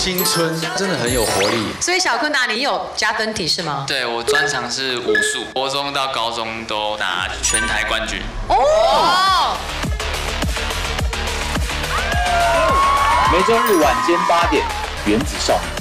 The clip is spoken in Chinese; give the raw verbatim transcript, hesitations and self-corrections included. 新春，真的很有活力。所以小坤达，你有加分题是吗？对，我专长是武术，国中到高中都拿全台冠军。哦。每周日晚间八点，原子少年。